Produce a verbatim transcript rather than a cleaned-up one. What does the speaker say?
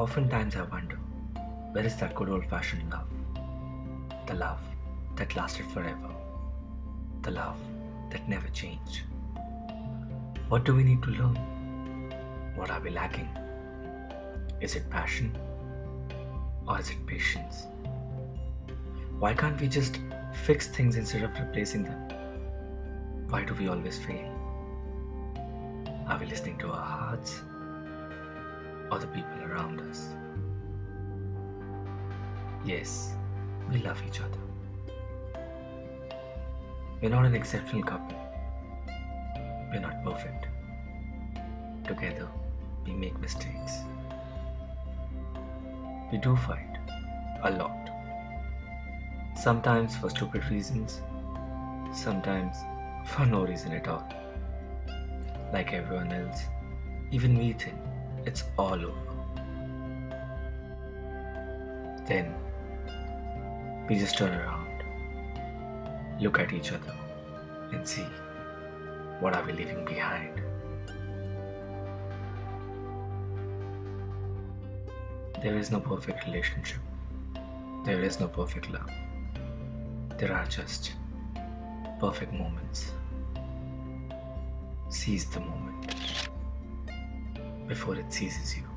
Oftentimes I wonder, where is that good old-fashioned love? The love that lasted forever. The love that never changed. What do we need to learn? What are we lacking? Is it passion? Or is it patience? Why can't we just fix things instead of replacing them? Why do we always fail? Are we listening to our hearts? Or the people around us? Yes, we love each other. We're not an exceptional couple. We're not perfect. Together, we make mistakes. We do fight, a lot. Sometimes for stupid reasons, sometimes for no reason at all. Like everyone else, even we think it's all over. Then, we just turn around, look at each other and see what are we leaving behind. There is no perfect relationship. There is no perfect love. There are just perfect moments. Seize the moment before it seizes you.